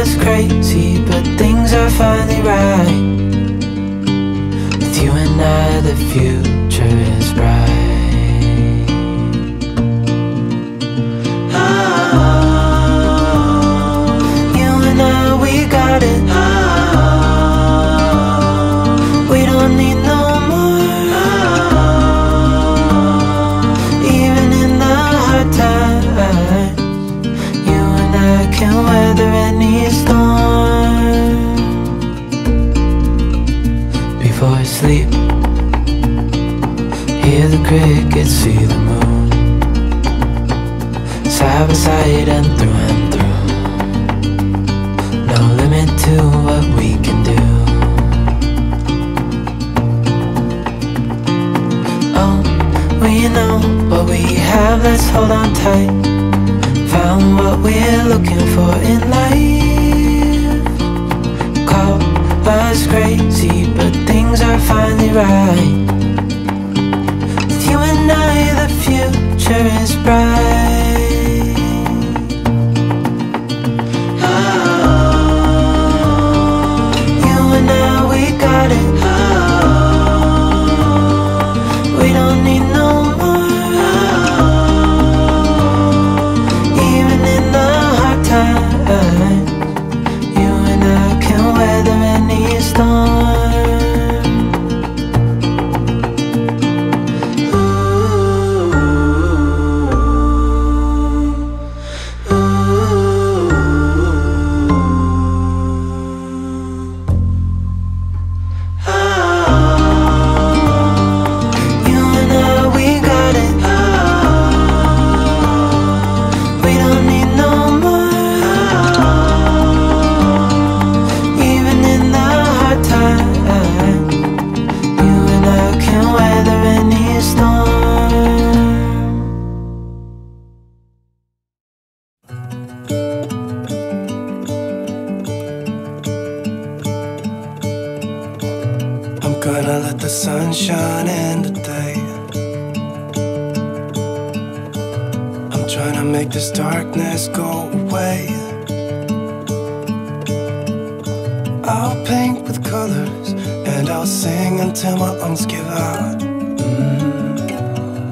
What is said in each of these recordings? us crazy, but things are finally right. With you and I, the future is bright. Before I sleep, hear the crickets, see the moon. Side by side and through, no limit to what we can do. Oh, we know what we have, let's hold on tight. Found what we're looking for in life. Call us crazy, but things are finally right. With you and I, the future is bright. Oh, you and I, we got it. Oh, we don't need no more. Oh, even in the hard times, you and I can weather any storm. Gonna let the sun shine in today. I'm trying to make this darkness go away. I'll paint with colors and I'll sing until my lungs give out.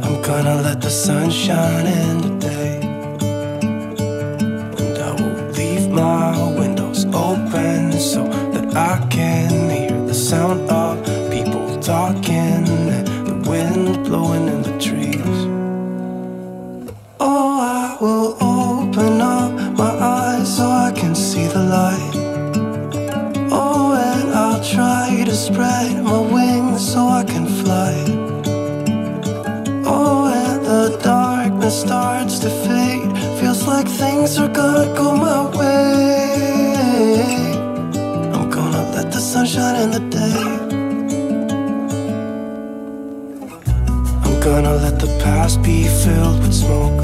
I'm gonna let the sun shine in today, and I will leave my windows open so that I can hear the sound of talking, the wind blowing in the trees. Oh, I will open up my eyes so I can see the light. Oh, and I'll try to spread my wings so I can fly. Oh, and the darkness starts to fade. Feels like things are gonna go my way. I'm gonna let the sun shine in the day. Gonna let the past be filled with smoke,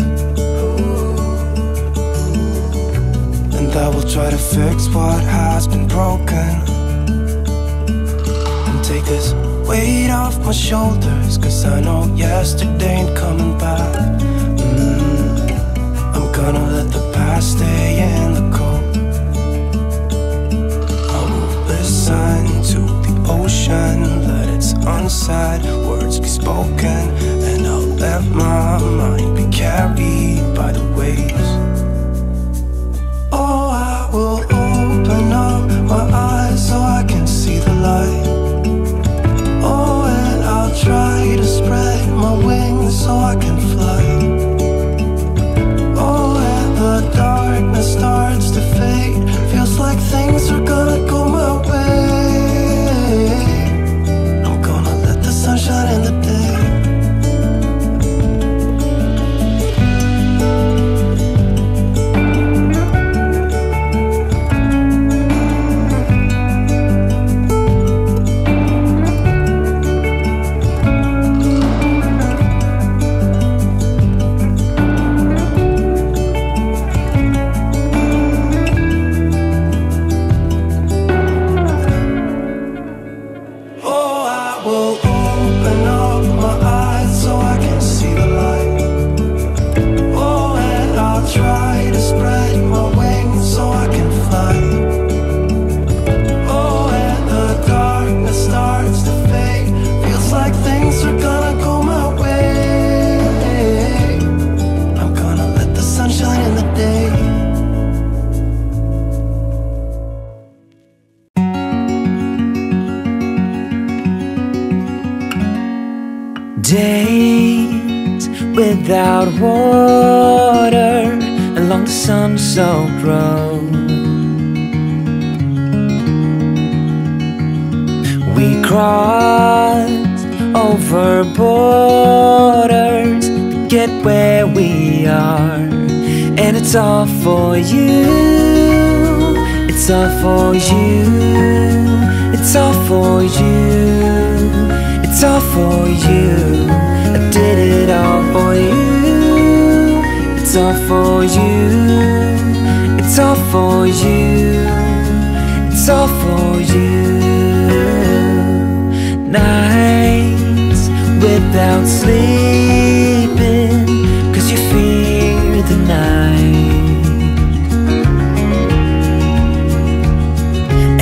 and I will try to fix what has been broken, and take this weight off my shoulders, cause I know yesterday ain't coming back. I'm gonna let the past stay in the cold. I will listen to the ocean, let its unsaid words be spoken, and I'll let my mind be carried by the waves. Oh, I will open up my eyes so I can see the light. Oh, and I'll try to spread my wings so I can fly. Oh, and the darkness starts to Days without water along the sun-soaked road. We crossed over borders to get where we are. And it's all for you, it's all for you, it's all for you, it's all for you. I did it all for you, it's all for you, it's all for you, it's all for you. Nights without sleeping, 'cause you fear the night.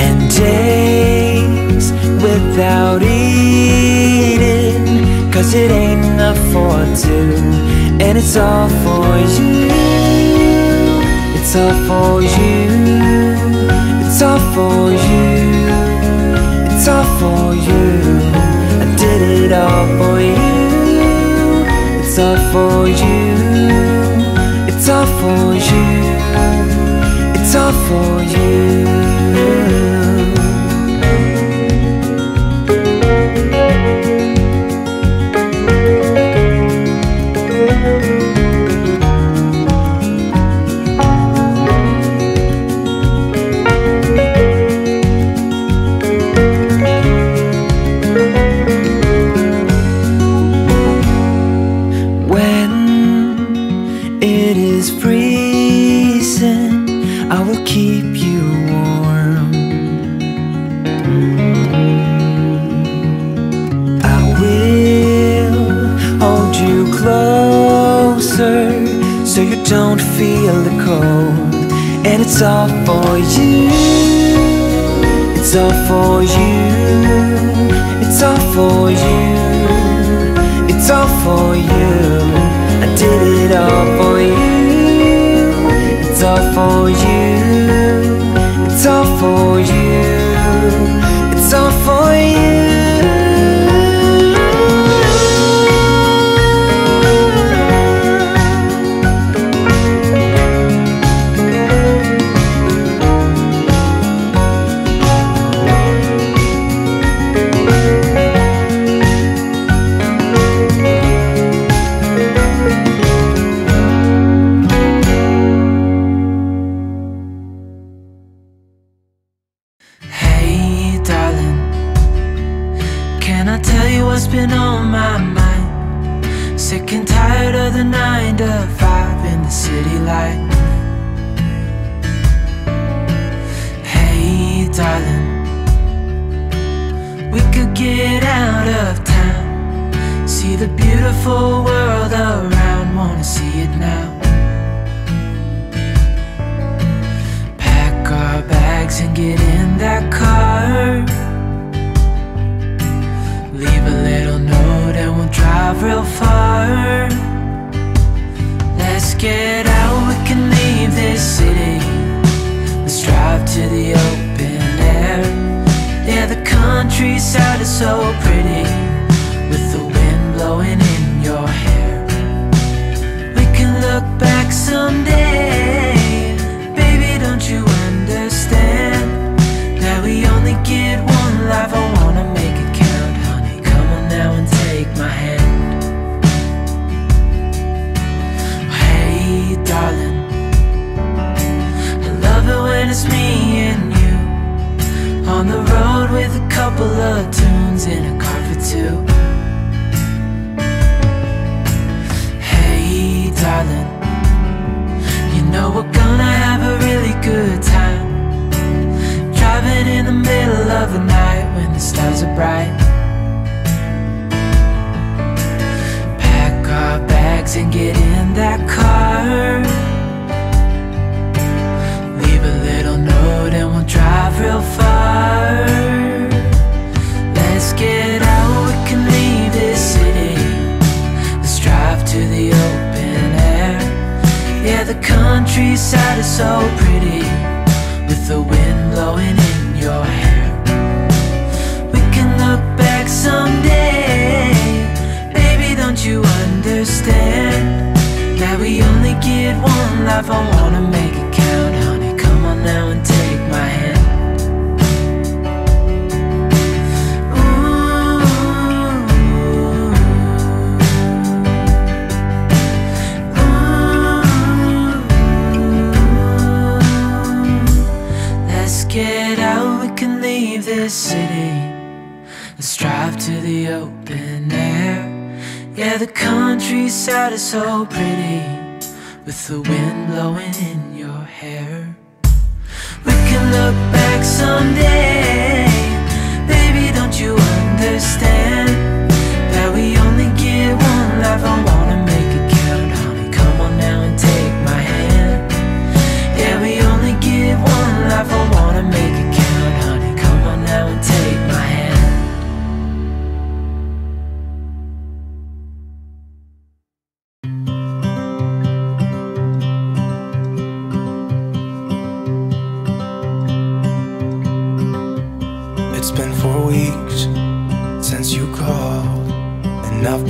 And days without eating, 'cause it ain't enough for two. And it's all for you, it's all for you, it's all for you, it's all for you. I did it all for you, it's all for you, it's all for you, it's all for you. Don't feel the cold. And it's all for you, it's all for you, it's all for you, it's all for you. I did it all for you, it's all for you, it's all for you, it's all for you. get out, we can leave this city. Let's drive to the open air. Yeah, the countryside is so pretty, with the wind blowing in your hair. We can look back someday. Baby, don't you understand that we only get one life? I wanna make it count, honey, come on now and take my hand. Yeah, we only get one life, I wanna make it count, honey, come on now and take my hand.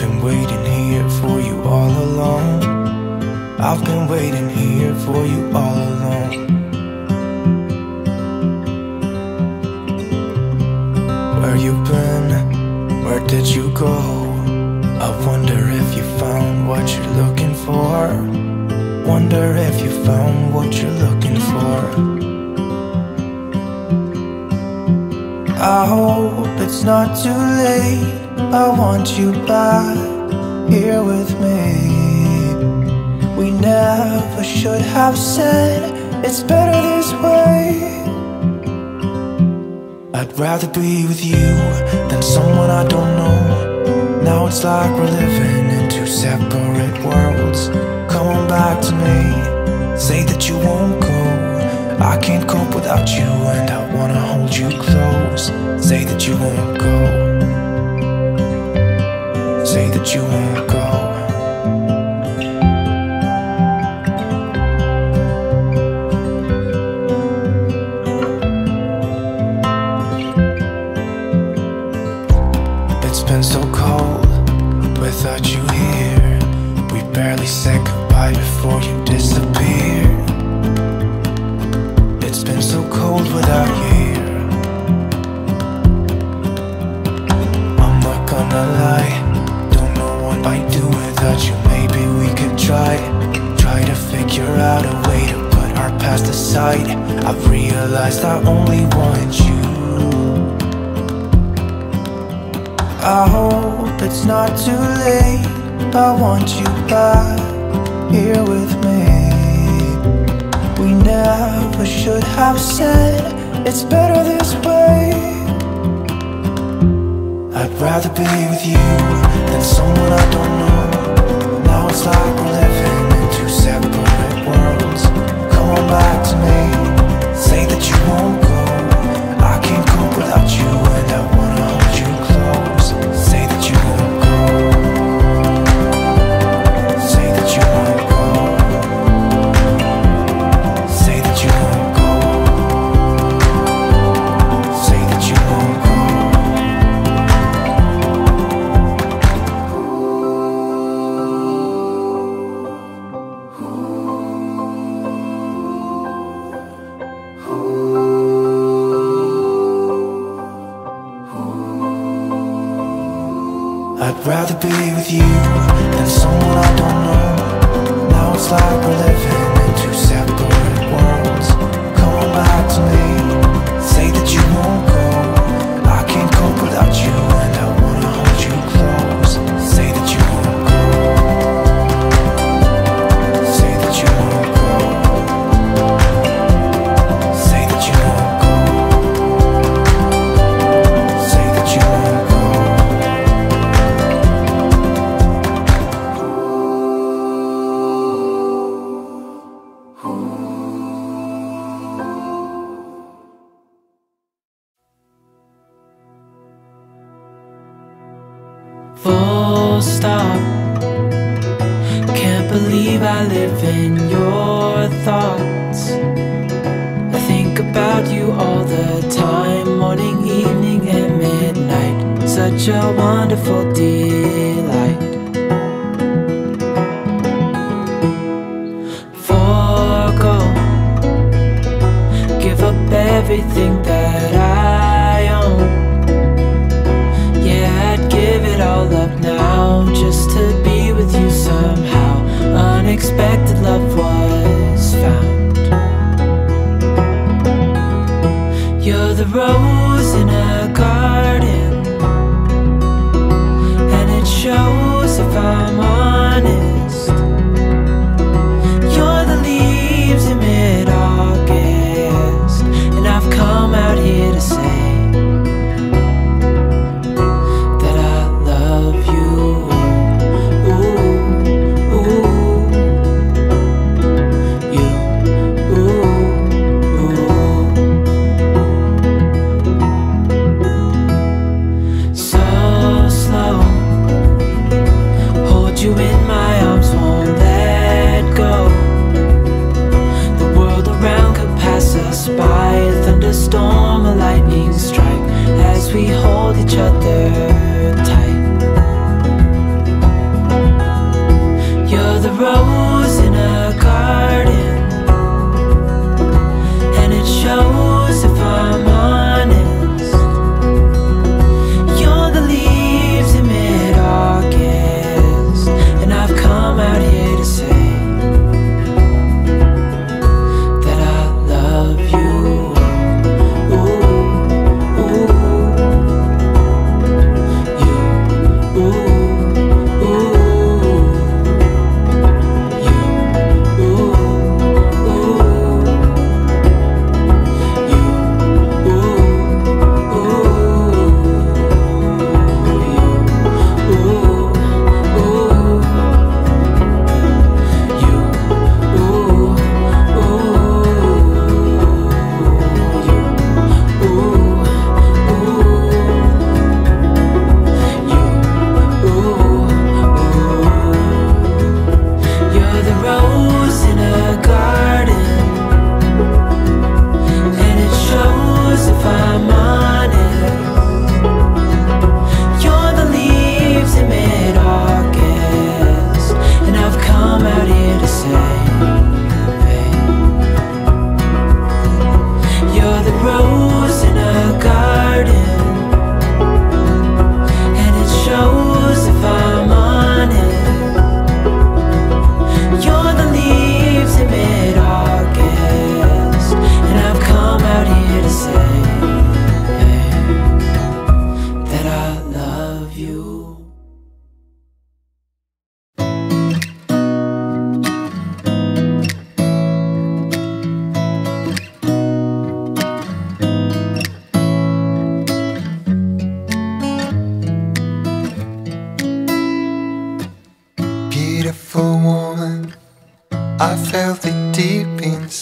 I've been waiting here for you all along. I've been waiting here for you all along. Where you been? Where did you go? I wonder if you found what you're looking for. Wonder if you found what you're looking for. I hope it's not too late. I want you back here with me. We never should have said it's better this way. I'd rather be with you than someone I don't know. Now it's like we're living in two separate worlds. Come on back to me, say that you won't go. I can't cope without you and I wanna hold you close. Say that you won't go. Say that you won't go. It's been so cold without you here. We barely said goodbye before you disappeared. It's been so cold without you here. I'm not gonna lie, I do without you. Maybe we could try to figure out a way to put our past aside. I've realized I only want you. I hope it's not too late. I want you back here with me. We never should have said it's better this way. I'd rather be with you than someone I don't know. Now it's like we're living in two separate worlds. Come on back to me, say that you won't go. I can't cope without you and I wanna hold you close. Say that you won't go. Say that you won't go. Say that you won't go. I'd rather be with you than someone I don't know. Now it's like we're living in two separate worlds. Come on back to me, say that you won't go. I can't cope without you and I wanna hold you close. Say that you won't go. Say that you won't go. Say that you won't go. Say that you won't go. Stop, can't believe I live in your thoughts. I think about you all the time, morning, evening, and midnight. Such a wonderful delight. Forgo, give up everything that I own. Yeah, I'd give it all up now, just to be with you somehow. Unexpected love was found. You're the rose in a garden, and it shows if I'm honest. You're the leaves in mid-August, and I've come out here to say that I love you. Ooh, ooh, you, ooh, ooh. So slow, hold you in my arms, won't let go. The world around could pass us by, a thunderstorm, a lightning strike, as we hold each other tight. You're the rose in a garden, and it shows if I'm honest. You're the leaves in mid-August, and I've come out here to say that I love you. Ooh, ooh, you, ooh, ooh, you, ooh, ooh, you, You're the rose in a garden, and it shows if I'm honest. You're the leaves in mid-August, and I've come out here to say, babe, you're the rose in a garden, and it shows if I'm honest. You're the leaves in mid-August, and I've come out here to say, babe, that I love you.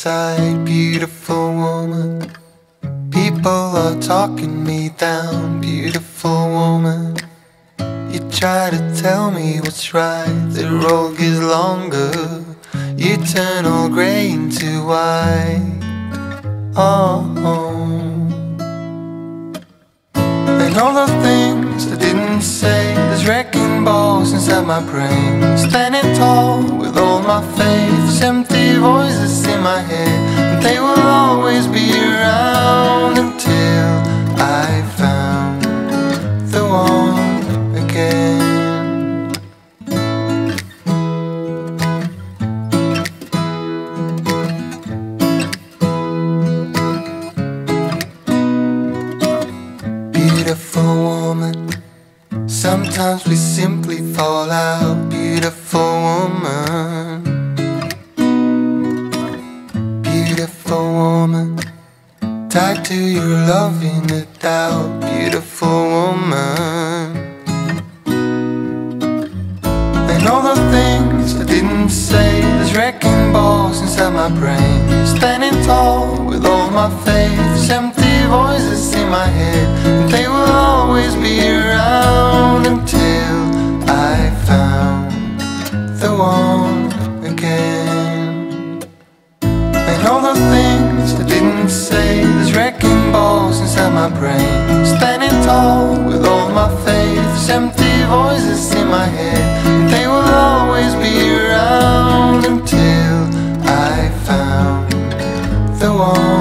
Beautiful woman, people are talking me down. Beautiful woman, you try to tell me what's right. The road gets longer, you turn all grey into white. Oh, and all the things I didn't say, there's wrecking balls inside my brain. Standing tall with all my faith, there's empty voices in my head. They will always be around until I found the one again. Beautiful woman, sometimes we simply fall out. Beautiful woman, beautiful woman, tied to your love in the doubt. Beautiful woman, and all the things I didn't say, there's wrecking balls inside my brain. Standing tall with all my faith, empty voices in my head, and they will always be around until I found the one again. All the things I didn't say, there's wrecking balls inside my brain. Standing tall with all my faith, empty voices in my head. They will always be around until I found the one.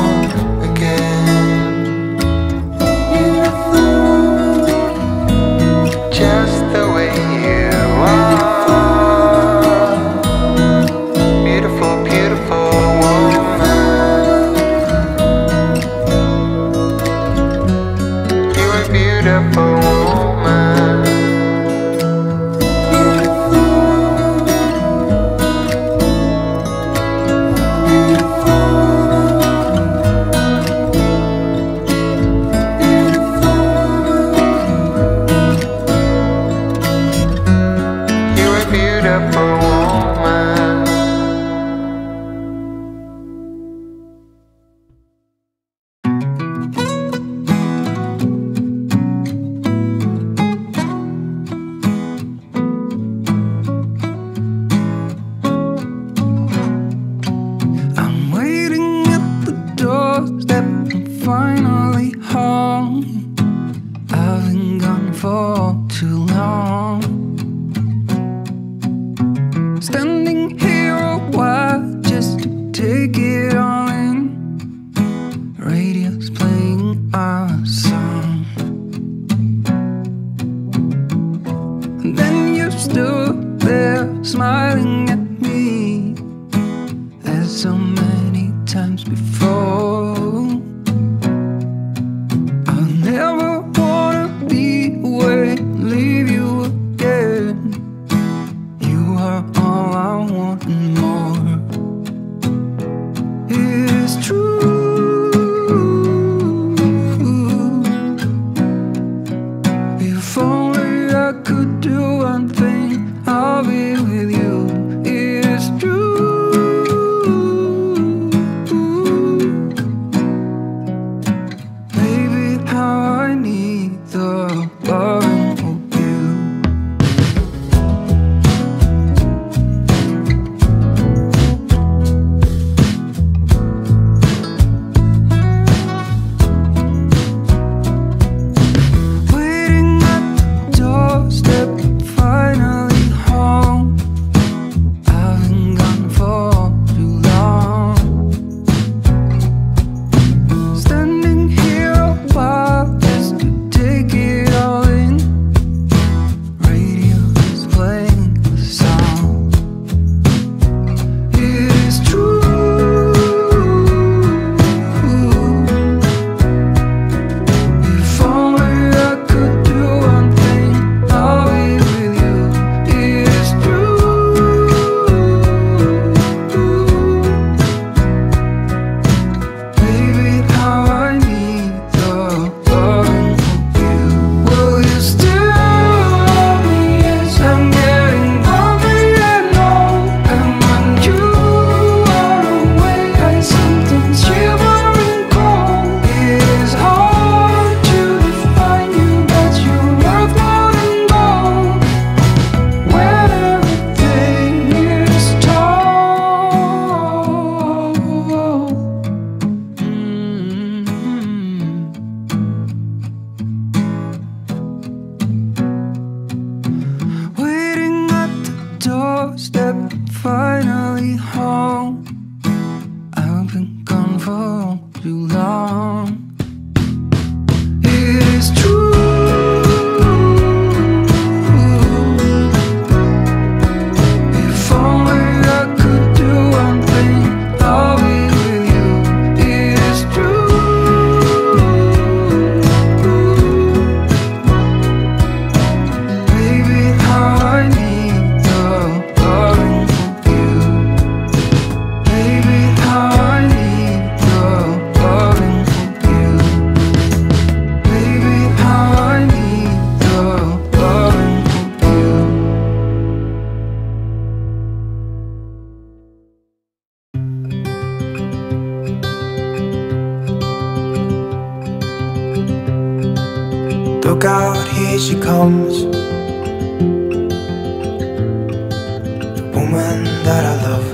Look out, here she comes, the woman that I love.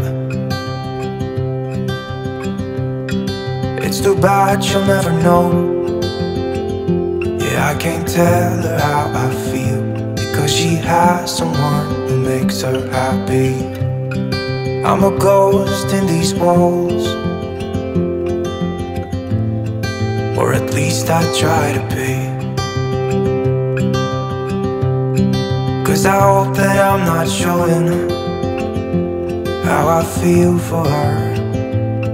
It's too bad she'll never know. Yeah, I can't tell her how I feel, because she has someone who makes her happy. I'm a ghost in these walls, or at least I try to be. 'Cause I hope that I'm not showing how I feel for her,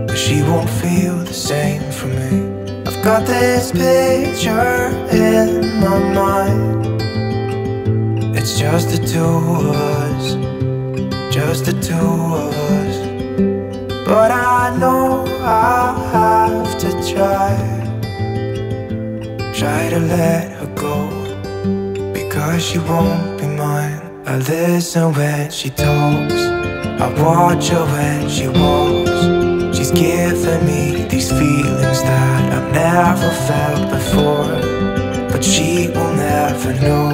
but she won't feel the same for me. I've Got this picture in my mind. It's just the two of us, just the two of us. But I know I have to try to let her go, because she won't be mine. I listen when she talks, I watch her when she walks. She's giving me these feelings that I've never felt before, but she will never know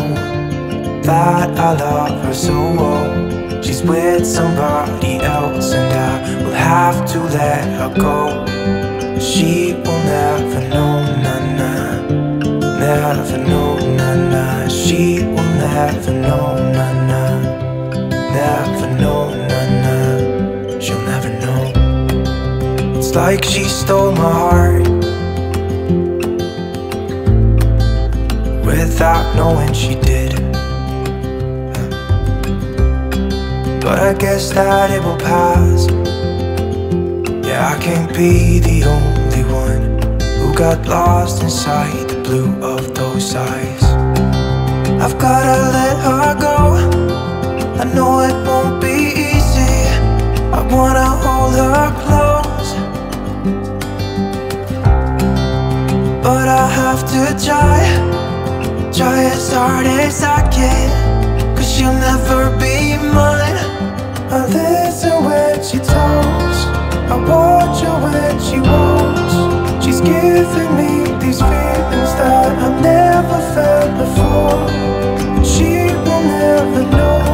that I love her so well. She's with somebody else and I will have to let her go. She will never know, na-na, never know, na-na. She will never know, na-na, never know, na-na. She'll never know. It's like she stole my heart without knowing she did. But I guess that it will pass. Yeah, I can't be the only one who got lost inside the blue of those eyes. I've gotta let her go, I know it won't be easy. I wanna hold her close, but I have to try as hard as I can, cause she'll never be mine. I listen when she talks, I watch her when she walks. She's giving me these feelings that I've never felt before, but she will never know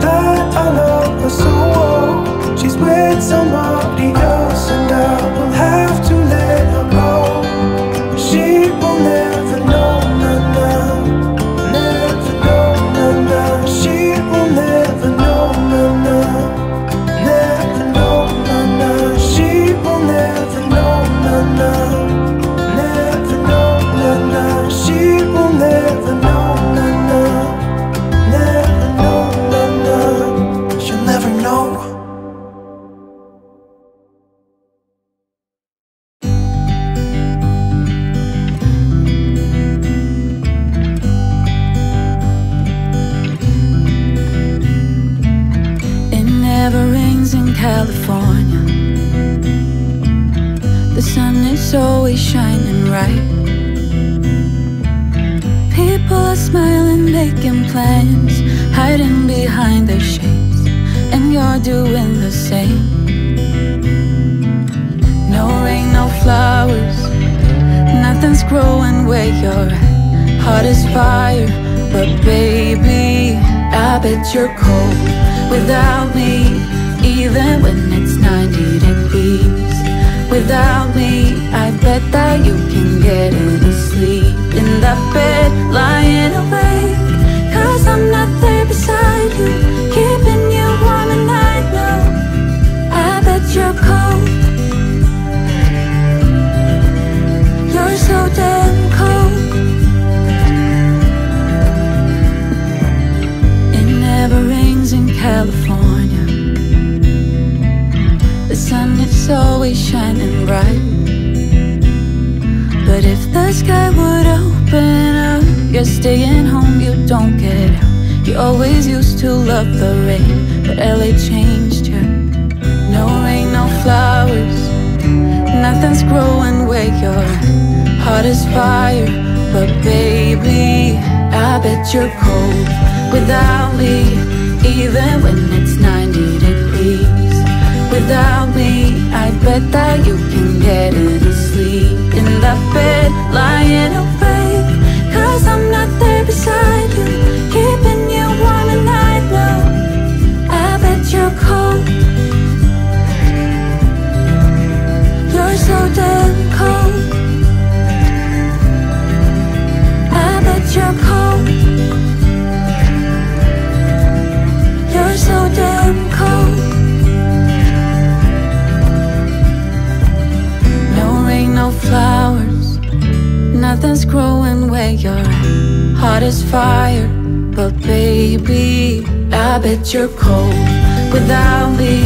that I love her so well. She's with somebody else and I will have to let her go. She will never know. California, the sun is always shining bright. People are smiling, making plans, hiding behind their shades, and you're doing the same. No rain, no flowers, nothing's growing where your heart is fire. But baby, I bet you're cold without me, even when it's 90 degrees. Without me, I bet that you can get any sleep. In that bed, lying awake, cause I'm not there beside you, keeping you warm at night. Now I bet you're cold, you're so damn cold. It never rains in California, sun is always shining bright. But if the sky would open up, you're staying home, you don't get out. You always used to love the rain, but LA changed you. No rain, no flowers, nothing's growing where your heart is fire. But baby, I bet you're cold without me, even when it's 90 degrees. Without me, I bet that you can get any sleep. In that bed, lying awake, cause I'm not there beside you, keeping you warm at night. Now I bet you're cold, you're so damn cold. I bet you're cold, you're so damn cold. No flowers, nothing's growing where your heart is fire. But baby, I bet you're cold without me,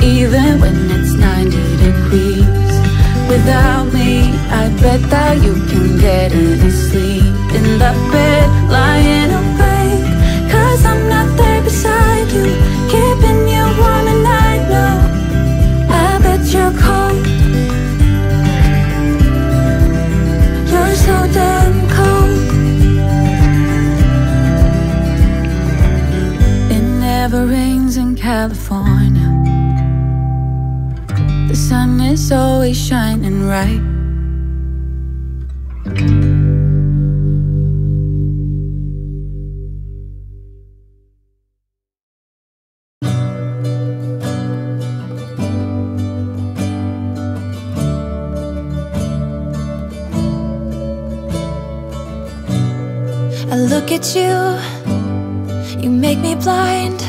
even when it's 90 degrees. without me. I bet that you can get any sleep in the bed, lying awake, 'cause I'm not there beside you, keeping you warm at night. No, I bet you're cold, you're so damn cold. It never rains in California, the sun is always shining bright. I look at you, you make me blind.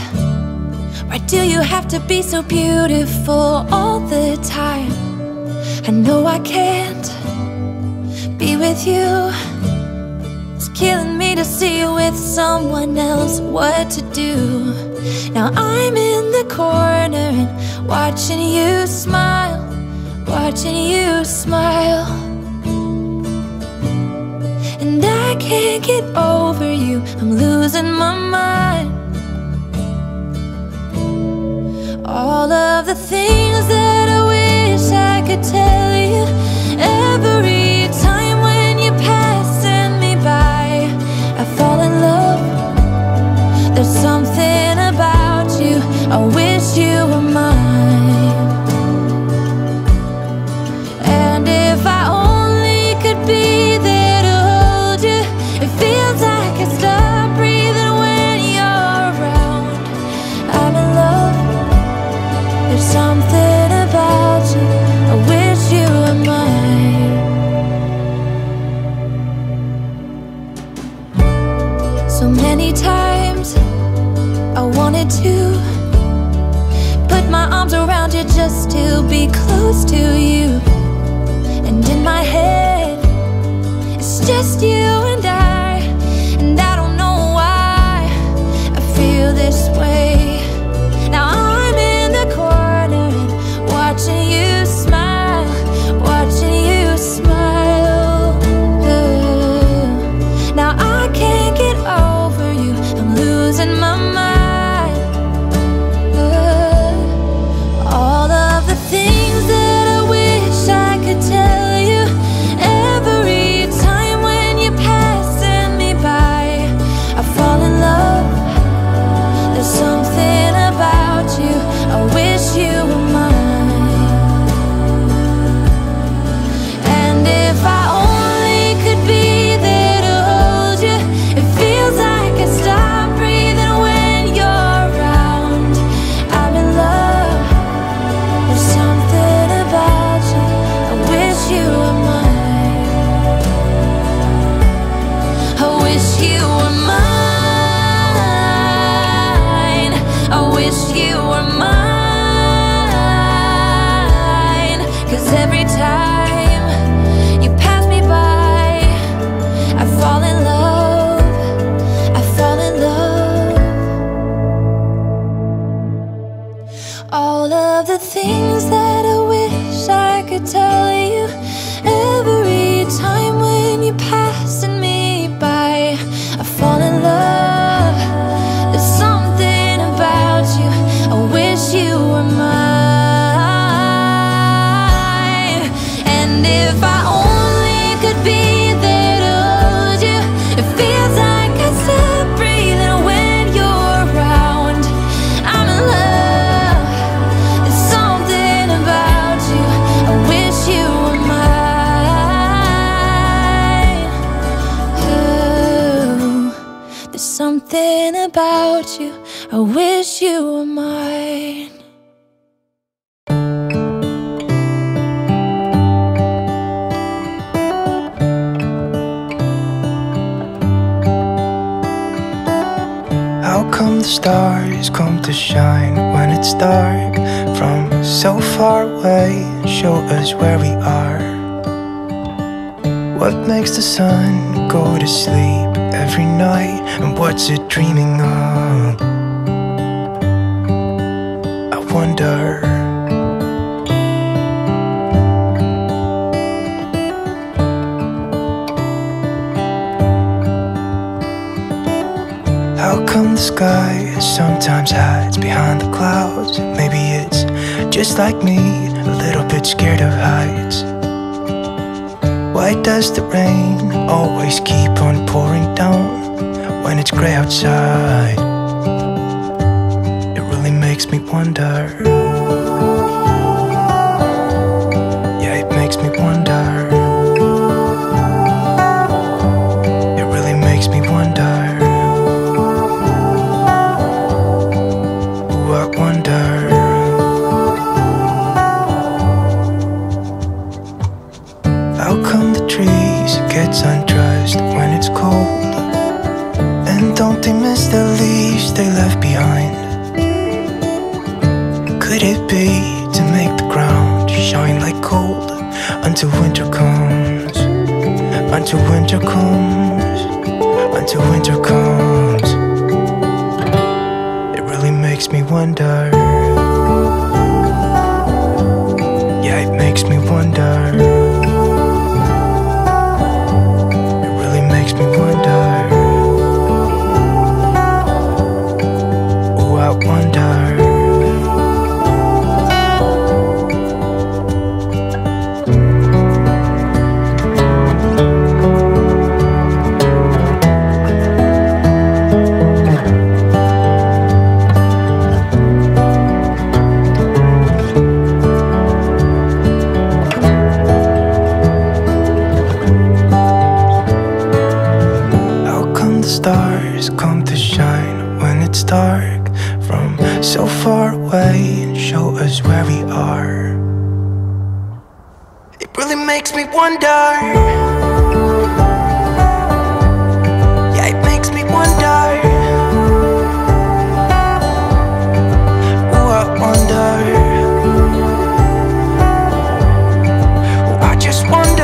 Why do you have to be so beautiful all the time? I know I can't be with you, it's killing me to see you with someone else. What to do? Now I'm in the corner and watching you smile, watching you smile. And I can't get over you, I'm losing my mind. All of the things that I wish I could tell you, every time when you're passing me by, I fall in love. There's something about you, I wish you were mine. And if I only could be there, something about you, I wish you were mine. So many times I wanted to put my arms around you just to be close to you, and in my head it's just you and I, and I don't know why I feel this way. Now I'm watching you smile, watching you smile. Ooh. Now I can't get over you, I'm losing my mind. Ooh. All of the things that I wish I could tell you, every time when you're passing me by, I fall in love. There's something about you, I wish you were mine. About you, I wish you were mine. How come the stars come to shine when it's dark from so far away and show us where we are? What makes the sun go to sleep every night, and what's it dreaming of? I wonder. come the sky sometimes hides behind the clouds? Maybe it's just like me, a little bit scared of heights. Why does the rain always keep on pouring down when it's gray outside? It really makes me wonder. Yeah, it makes me wonder. Gets undressed when it's cold, and don't they miss the leaves they left behind? Could it be to make the ground shine like gold until winter comes? Until winter comes? Until winter comes? It really makes me wonder. Yeah, it makes me wonder. Stars come to shine when it's dark from so far away and show us where we are. It really makes me wonder. Yeah, it makes me wonder. Oh, I wonder. Oh, I just wonder.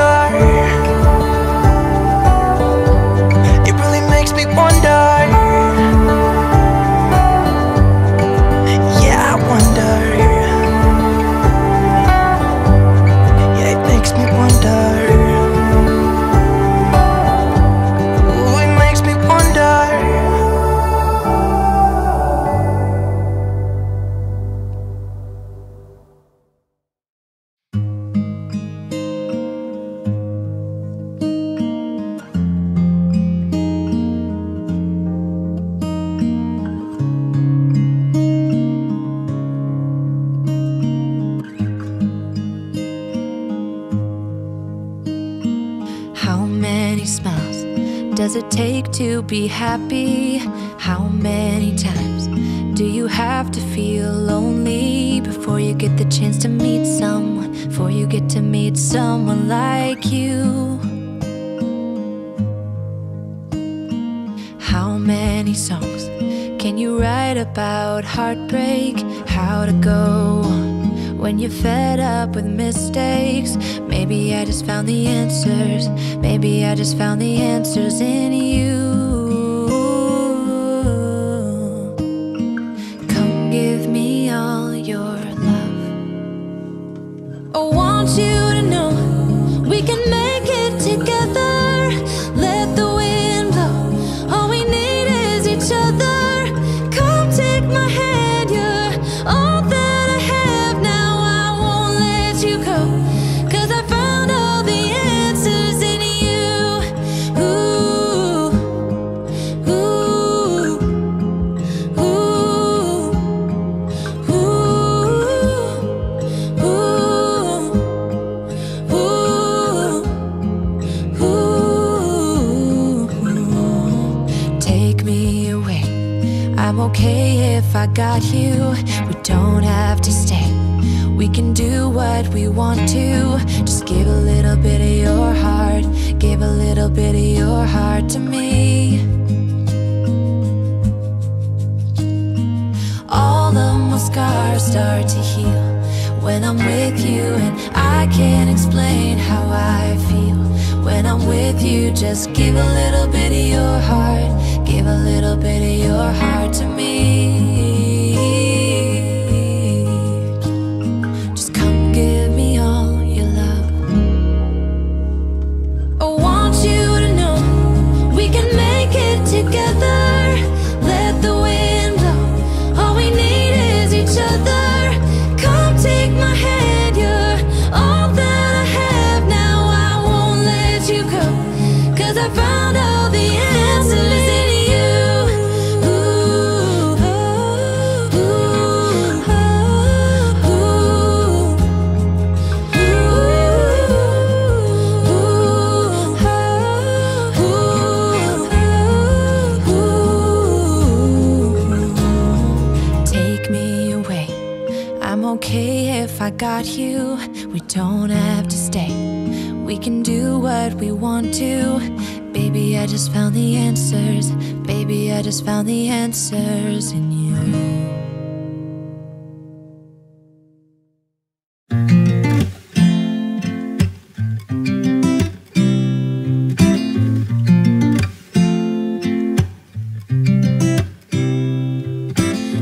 To be happy, how many times do you have to feel lonely before you get the chance to meet someone, before you get to meet someone like you? How many songs can you write about heartbreak, how to go on when you're fed up with mistakes? Maybe I just found the answers, maybe I just found the answers in you. I got you, we don't have to stay, we can do what we want to. Just give a little bit of your heart, give a little bit of your heart to me. All of my scars start to heal when I'm with you, and I can't explain how I feel when I'm with you. Just give a little bit of your heart, give a little bit of your heart to me. Together, let I found all the answers in you. Ooh, ooh, ooh, ooh, ooh, ooh, ooh. Take me away. I'm okay if I got you. We don't have to stay. We can do what we want to. Baby, I just found the answers. Baby, I just found the answers in you.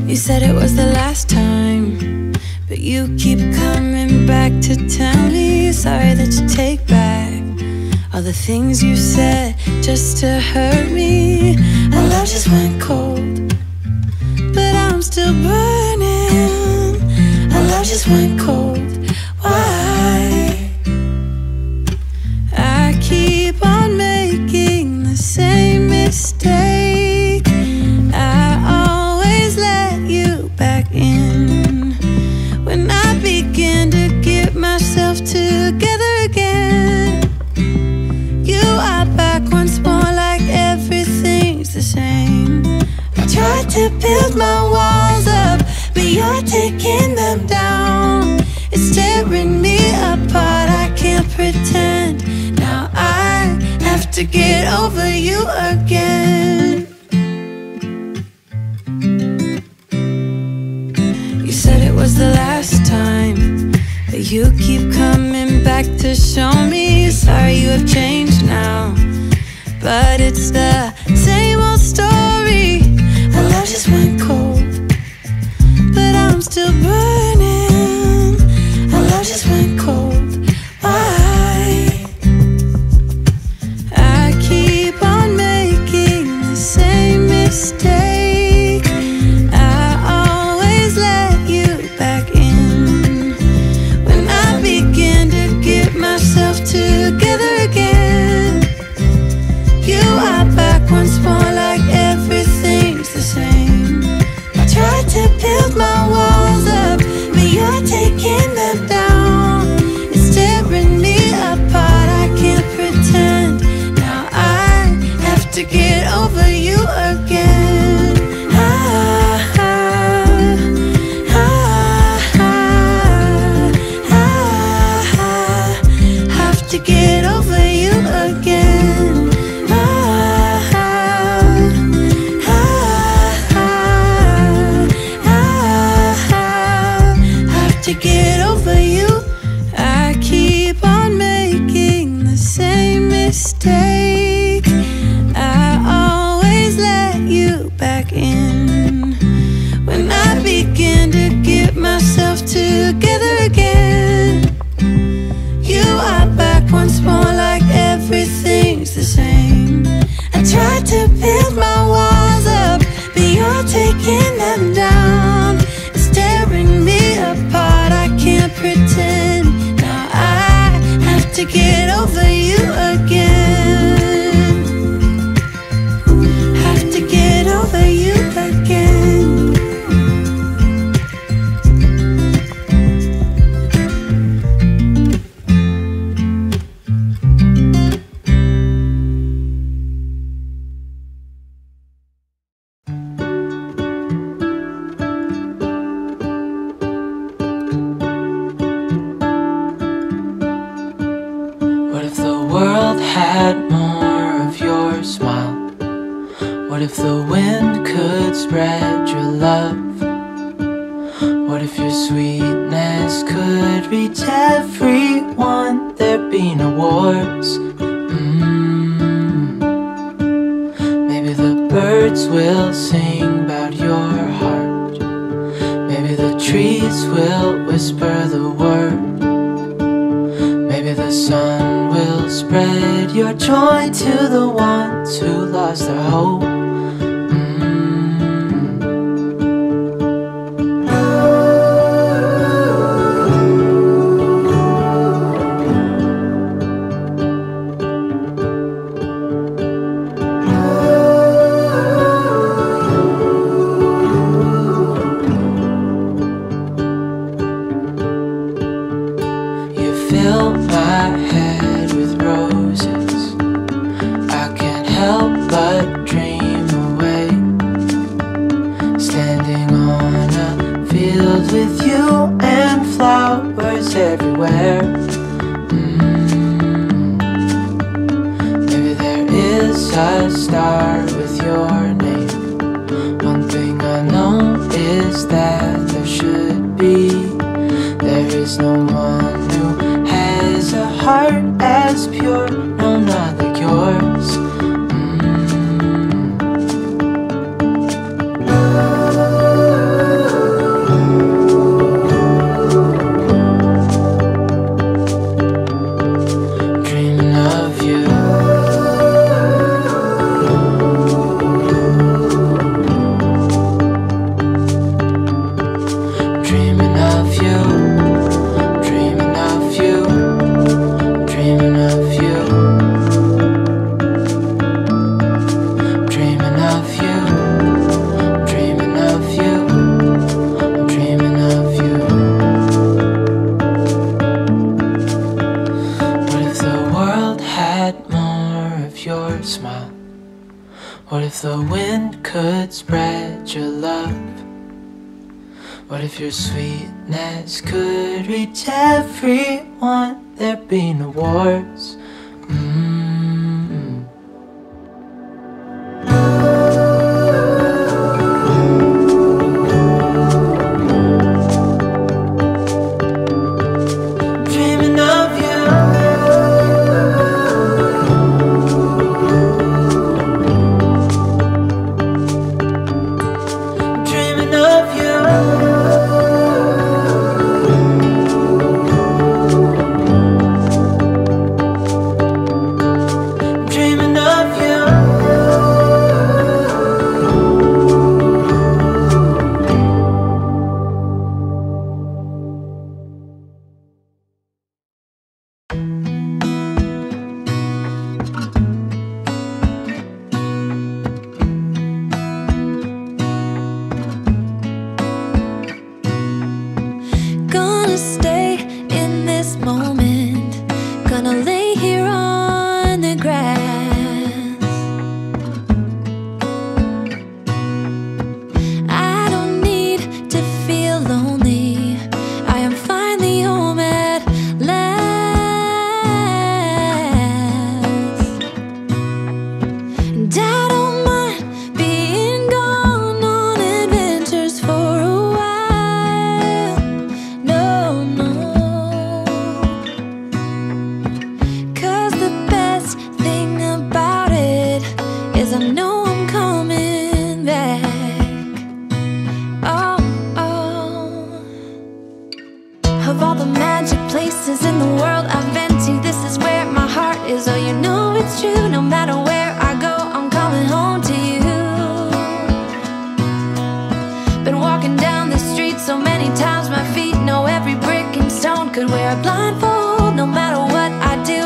You said it was the last time, but you keep coming back to tell me you're sorry that you take back all the things you said just to hurt me. Our love just went cold, but I'm still burning. Our love just went cold, why? I keep on making the same mistake. I always let you back in when I begin to get myself together again. Once more, like everything's the same. I tried to build my walls up, but you're taking them down. It's tearing me apart, I can't pretend. Now I have to get over you again. You said it was the last time, but you keep coming back to show me sorry you have changed now. But it's the same old story. Our love just went cold, but I'm still burning. Our love just went cold, why? I keep on making the same mistake. I always let you back in when I begin to get myself together again. You are back once more, like everything's the same. I tried to build my walls up, but you're taking them down. It's tearing me apart, I can't pretend. Now I have to get over you again. I have to get over you again. To get over you, I keep on making the same mistake. I always let you back in when I begin to get myself together again. You are back once more, like everything's the same. I tried to build my walls up, but you're taking them down. It's tearing me apart, can't pretend. Now I have to get over you again. Have to get over you again. help but dream away, standing on a field with you and flowers everywhere. Maybe there is a star with your name. One thing I know is that there should be. There is no one who has a heart as pure, no, not like yours. Dreaming of you, dreaming of you, dreaming of you, dreaming of you. Your smile. What if the wind could spread your love? What if your sweetness could reach everyone? There'd be no wars. Could wear a blindfold, no matter what I do,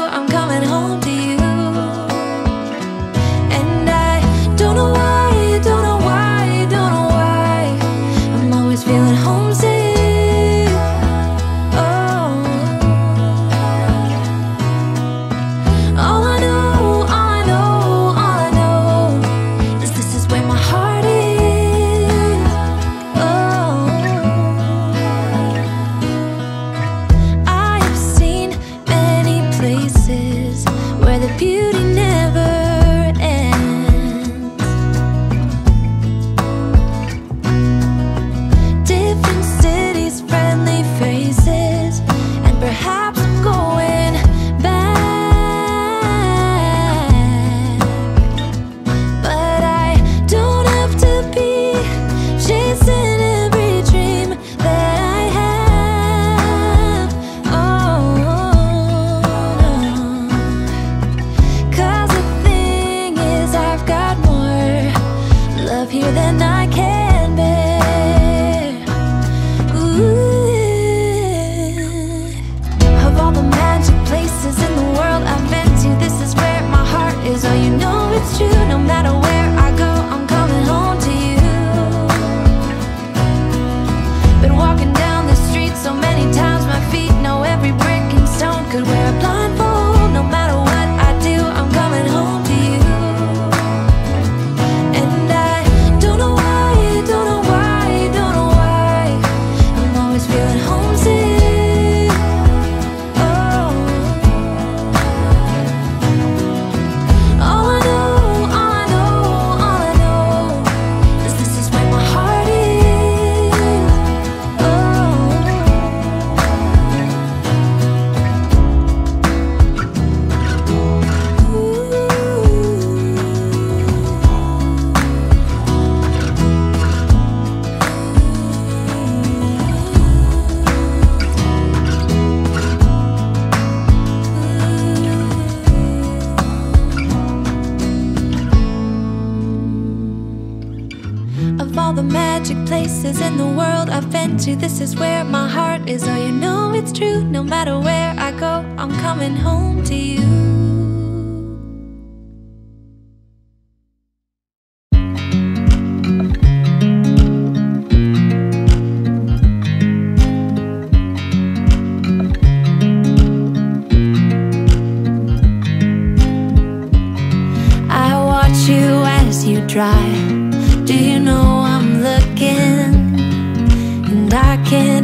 I'm coming home to you. all the magic places in the world I've been to. This is where my heart is. Oh, you know it's true. No matter where I go, I'm coming home to you. Drive. Do you know I'm looking? And I can't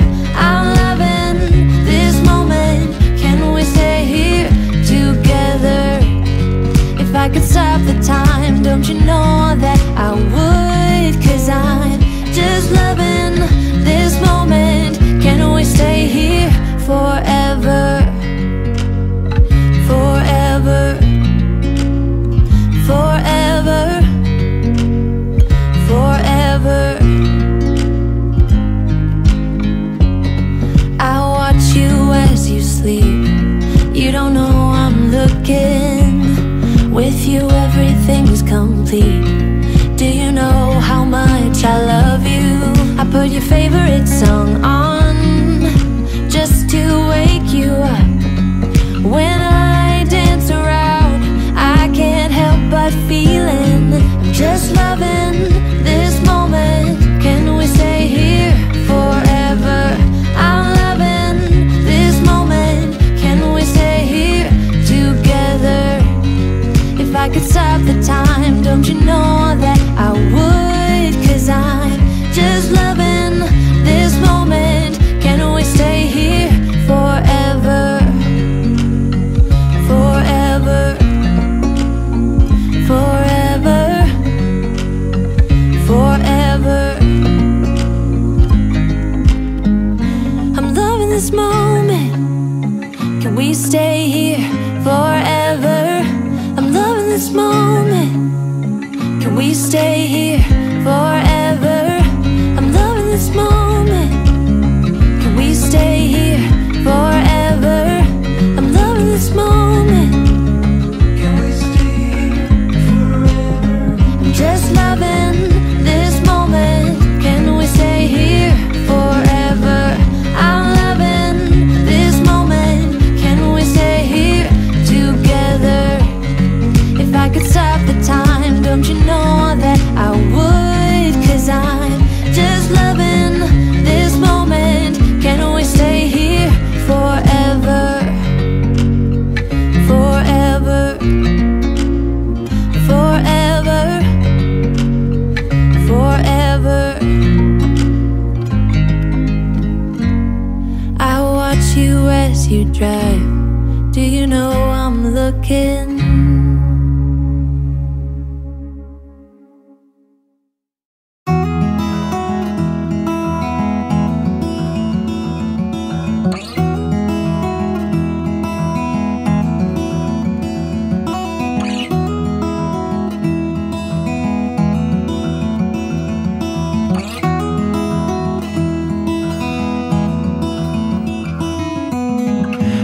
I'm loving this moment. If I could stop the time, don't you know that I would? 'Cause I'm just loving this moment. Can we stay here forever? Forever. Forever. Forever. I watch you as you sleep. You don't know I'm looking. With you everything's complete. Do you know how much I love you? I put your favorite song on just to wake you up. When I dance around, I can't help but feeling, just loving this moment. Can we stay here forever? I'm loving this moment. Can we stay here together? If I could stop the time, don't you know that I would? 'Cause I'm just loving this moment. Can we stay here forever? Forever. Forever. Forever. I'm loving this moment. Can we stay here forever? This moment, can we stay here forever? I'm loving this moment. Can we stay here forever? I'm loving this moment. Can we stay here forever? I'm just loving this moment. Can we stay here forever? I'm loving this moment. Can we stay here together? If I could stop the time, don't you know that I would? 'Cause I'm just loving this moment. Can we stay here forever? Forever. Forever. Forever. I watch you as you drive. Do you know I'm looking?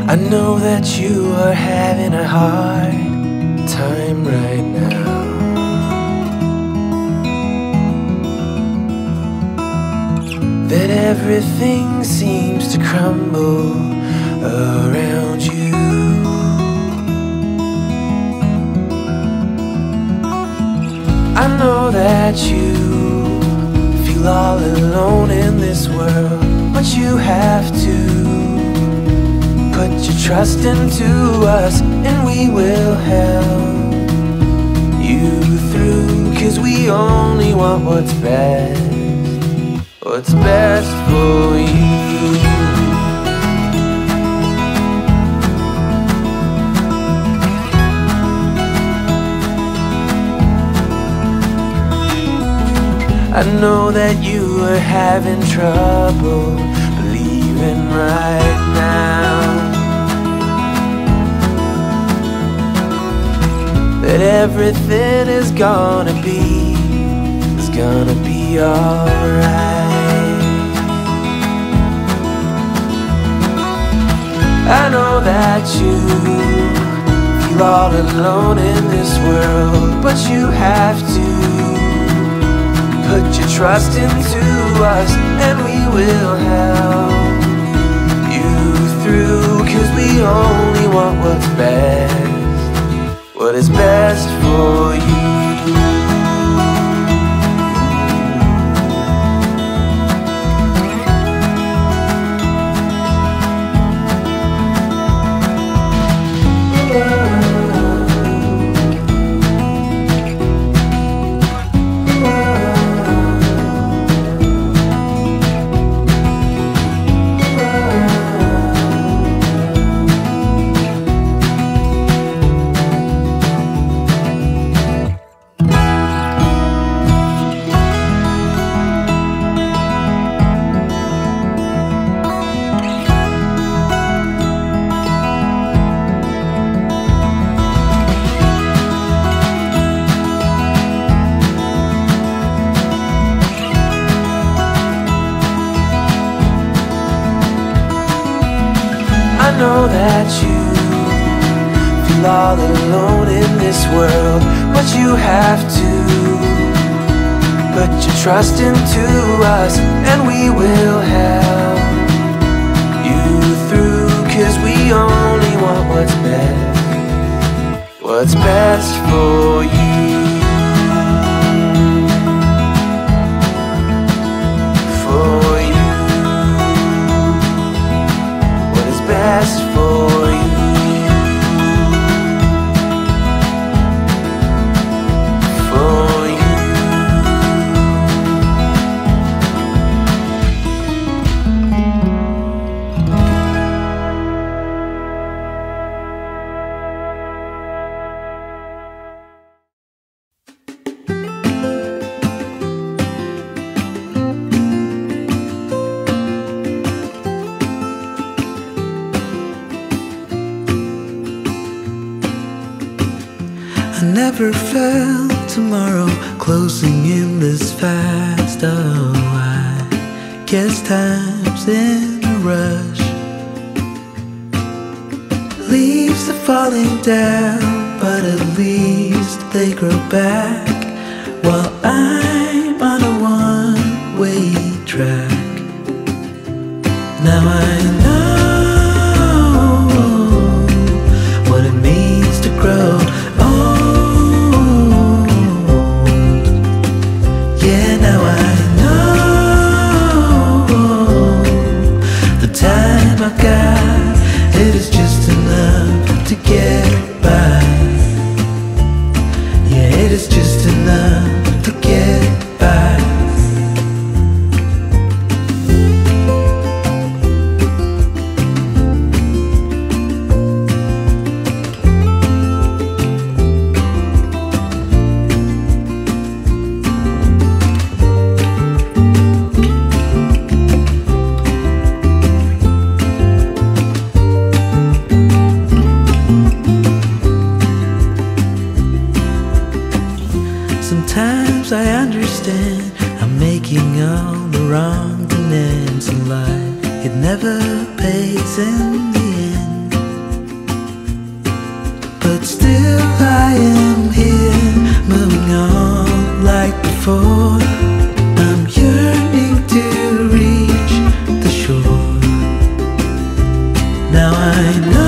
I know that you are having a hard time right now, that everything seems to crumble around you. I know that you feel all alone in this world, but you have to put your trust into us, and we will help you through. 'Cause we only want what's best for you. I know that you are having trouble believing right now, everything is gonna be alright. I know that you feel all alone in this world, but you have to put your trust into us, and we will help you through, 'cause we only want what's best. What is best for you? I know that you feel all alone in this world, but you have to put your trust into us, and we will help you through, 'cause we only want what's best for you. Never felt tomorrow closing in this fast. Oh, I guess time's in a rush. Leaves are falling down, but at least they grow back, while I'm on a one-way track. Now I know what it means to grow. Sometimes I understand I'm making all the wrong demands in life. It never pays in the end, but still I am here, moving on like before. I'm yearning to reach the shore. Now I know